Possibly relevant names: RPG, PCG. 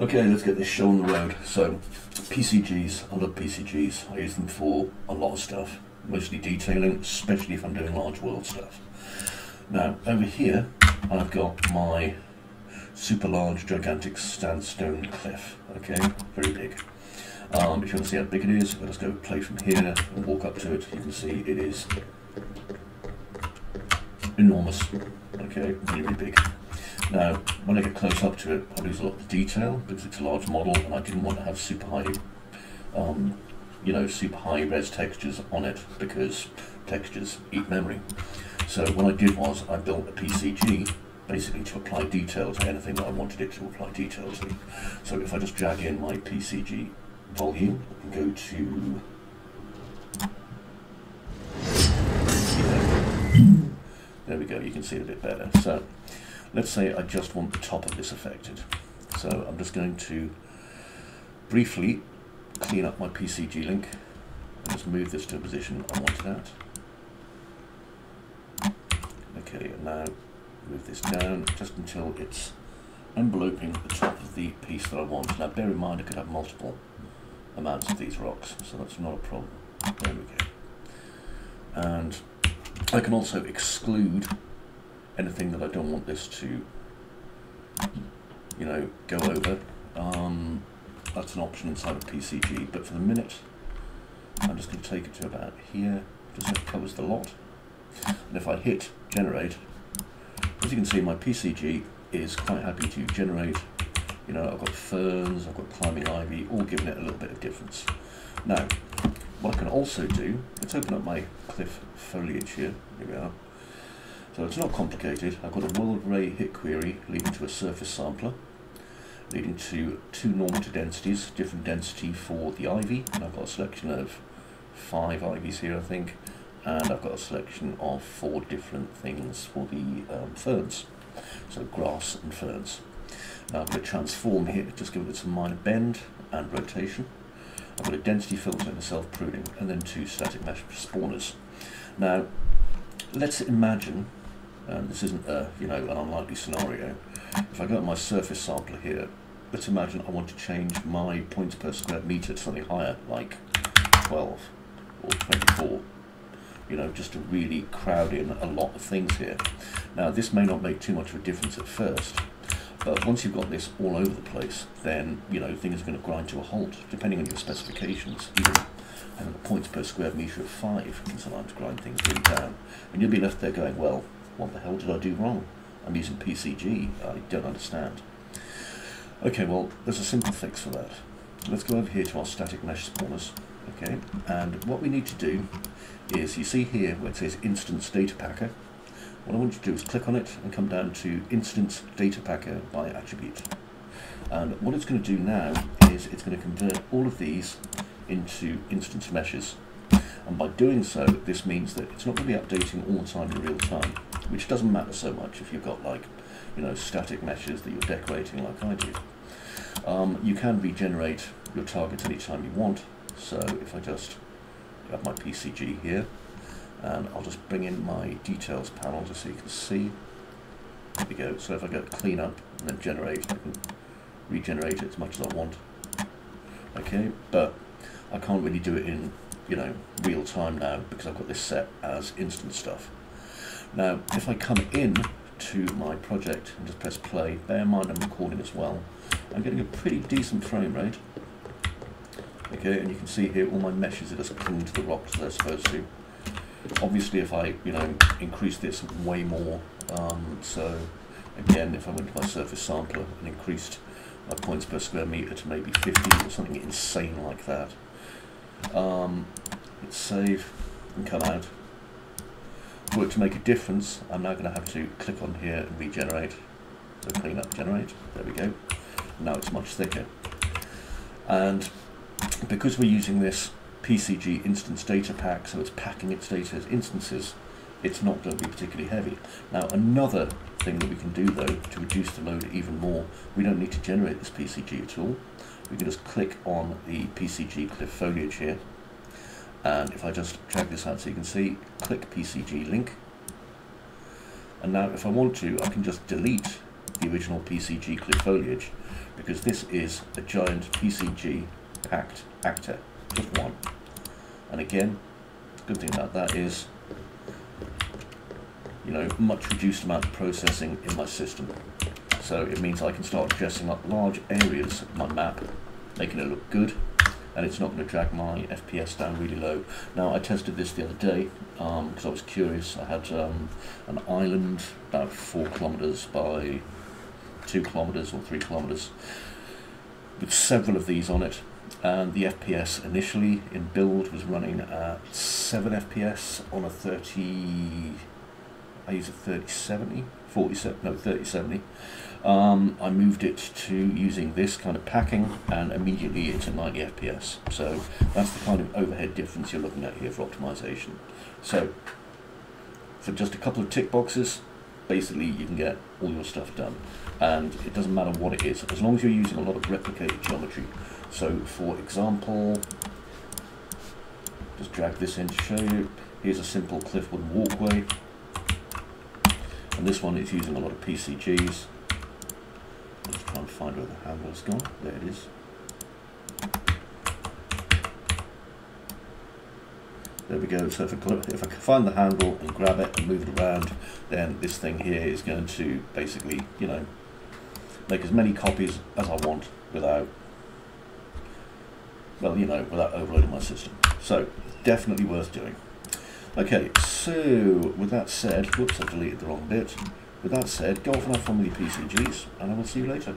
Okay, let's get this show on the road. So, PCGs, I love PCGs. I use them for a lot of stuff, mostly detailing, especially if I'm doing large world stuff. Now, over here, I've got my super large, gigantic sandstone cliff. Okay, very big. If you want to see how big it is, let us go play from here and walk up to it. You can see it is enormous. Okay, really big. Now, when I get close up to it, I lose a lot of detail because it's a large model, and I didn't want to have super high, super high res textures on it because textures eat memory. So what I did was I built a PCG basically to apply detail to anything that I wanted it to apply detail to. So if I just drag in my PCG volume and go to there we go, you can see it a bit better. So let's say I just want the top of this affected. So I'm just going to briefly clean up my PCG link and just move this to a position I wanted at. Okay, and now move this down just until it's enveloping the top of the piece that I want. Now bear in mind I could have multiple amounts of these rocks, so that's not a problem. There we go. And I can also exclude anything that I don't want this to, go over. That's an option inside of PCG, but for the minute, I'm just going to take it to about here, just so it covers the lot. And if I hit generate, as you can see, my PCG is quite happy to generate. I've got ferns, I've got climbing ivy, all giving it a little bit of difference. Now, what I can also do, let's open up my cliff foliage here. Here we are. So it's not complicated. I've got a world array hit query leading to a surface sampler, leading to two normative densities, different density for the ivy, and I've got a selection of 5 ivies here, I think, and I've got a selection of 4 different things for the ferns, so grass and ferns. Now I'm going to transform here, just give it some minor bend and rotation. I've got a density filter and a self-pruning, and then 2 static mesh spawners. Now, let's imagine, and this isn't an unlikely scenario, if I go to my surface sampler here, let's imagine I want to change my points per square meter to something higher, like 12 or 24, just to really crowd in a lot of things here. Now, this may not make too much of a difference at first, but once you've got this all over the place, then, things are going to grind to a halt, depending on your specifications. Even points per square meter of 5 can sometimes grind things really down, and you'll be left there going, well, what the hell did I do wrong? I'm using PCG, I don't understand. Okay, well, there's a simple fix for that. Let's go over here to our static mesh spawners, okay? And what we need to do is, you see here where it says Instance Data Packer, what I want you to do is click on it and come down to Instance Data Packer by Attribute. And what it's going to do now is it's going to convert all of these into instance meshes, and by doing so this means that it's not going to be updating all the time in real time, which doesn't matter so much if you've got static meshes that you're decorating like I do. You can regenerate your targets anytime you want, so if I just grab my PCG here and I'll just bring in my details panel just so you can see, there we go, so if I go to clean up and then generate, I can regenerate it as much as I want, okay, but I can't really do it in, real time now because I've got this set as instant stuff. Now, if I come in to my project and just press play, bear in mind I'm recording as well, I'm getting a pretty decent frame rate. Okay, and you can see here all my meshes are just clinging to the rocks they're supposed to. Obviously, if I, increase this way more, so again, if I went to my surface sampler and increased my points per square meter to maybe 50 or something insane like that. Let's save and come out. For it to make a difference, I'm now going to have to click on here and regenerate. So clean up, generate. There we go. Now it's much thicker. And because we're using this PCG instance data pack, so it's packing its data as instances, it's not going to be particularly heavy. Now another thing that we can do though to reduce the load even more, we don't need to generate this PCG at all. We can just click on the PCG cliff foliage here, and if I just drag this out so you can see, click PCG link, and now if I want to I can just delete the original PCG cliff foliage, because this is a giant PCG packed actor, just one. And again, good thing about that is, you know, much reduced amount of processing in my system. So it means I can start dressing up large areas of my map, making it look good, and it's not going to drag my FPS down really low. Now, I tested this the other day because I was curious. I had an island about 4 kilometers by 2 kilometers or 3 kilometers with several of these on it, and the FPS initially in build was running at 7 FPS on a 30, I use a 3070, 47, no 3070. I moved it to using this kind of packing, and immediately it's at 90 FPS. So that's the kind of overhead difference you're looking at here for optimization. So for just a couple of tick boxes, basically you can get all your stuff done, and it doesn't matter what it is, as long as you're using a lot of replicated geometry. So for example, just drag this in to show you. Here's a simple Cliffwood walkway, and this one is using a lot of PCGs. Let's try and find where the handle's gone. There it is. There we go. So if I find the handle and grab it and move it around, then this thing here is going to basically, you know, make as many copies as I want without, well, you know, without overloading my system. So definitely worth doing. Okay, so with that said, whoops, I deleted the wrong bit. With that said, go off and have fun with your PCGs, and I will see you later.